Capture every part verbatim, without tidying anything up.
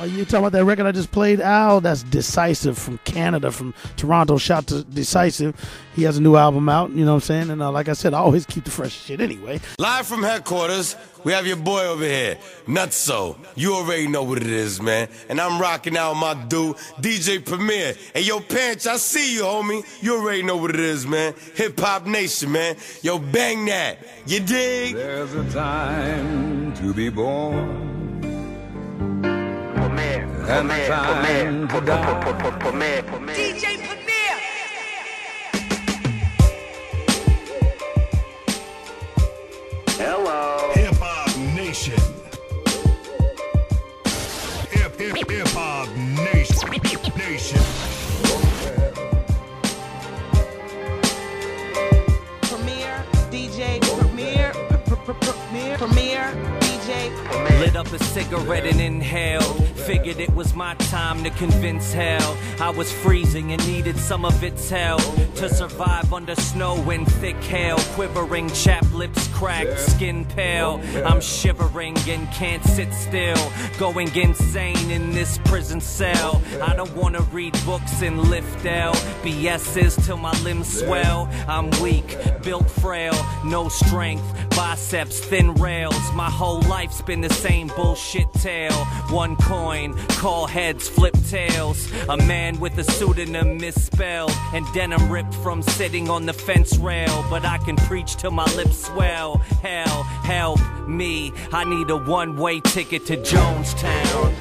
Are you talking about that record I just played? Oh, that's D-Sisive from Canada, from Toronto. Shout to D-Sisive. He has a new album out, you know what I'm saying? And uh, like I said, I always keep the fresh shit anyway. Live from headquarters, we have your boy over here, Nutso. You already know what it is, man. And I'm rocking out with my dude, D J Premier. Hey, yo, Pinch, I see you, homie. You already know what it is, man. Hip-Hop Nation, man. Yo, bang that. You dig? There's a time to be born. And the time to die. D J Premier. Hello. Hip Hop Nation. Hip Hip Hip Hop Nation. Nation. Premier D J Premier Premier Premier. Lit up a cigarette and inhaled. Figured it was my time to convince hell. I was freezing and needed some of its help to survive under snow and thick hail. Quivering, chapped lips cracked, skin pale. I'm shivering and can't sit still. Going insane in this prison cell. I don't wanna read books and lift L. B S's till my limbs swell. I'm weak, built frail, no strength. Biceps, thin rails, my whole life. Life's been the same bullshit tale. One coin, call heads, flip tails. A man with a pseudonym misspelled, and denim ripped from sitting on the fence rail. But I can preach till my lips swell. Hell, help me, I need a one-way ticket to Jonestown.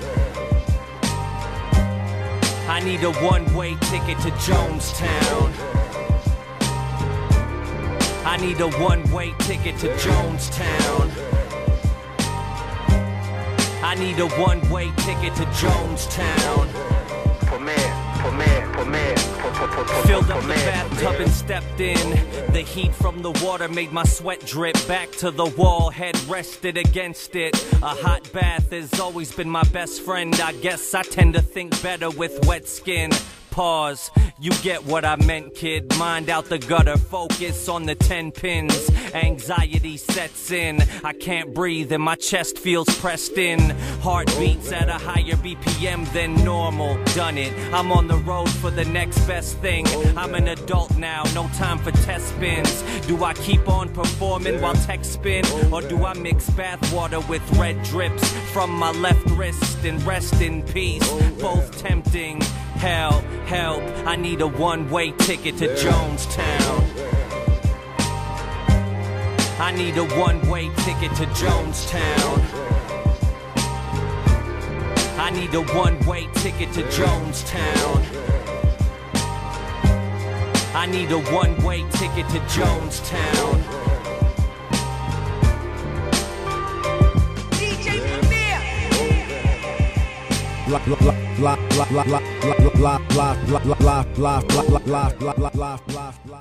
I need a one-way ticket to Jonestown. I need a one-way ticket to Jonestown. I need a one-way ticket to Jonestown. Filled up the bathtub and stepped in. The heat from the water made my sweat drip. Back to the wall, head rested against it. A hot bath has always been my best friend. I guess I tend to think better with wet skin. Pause, you get what I meant, kid. Mind out the gutter, focus on the ten pins. Anxiety sets in, I can't breathe and my chest feels pressed in. Heart beats at a higher B P M than normal. Done it, I'm on the road for the next best thing. I'm an adult now, no time for test spins. Do I keep on performing while tech spin? Or do I mix bath water with red drips from my left wrist and rest in peace? Both tempting. Help, help, I need a one-way ticket to Jonestown. I need a one-way ticket to Jonestown. I need a one-way ticket to Jonestown. I need a one-way ticket to Jonestown. Live from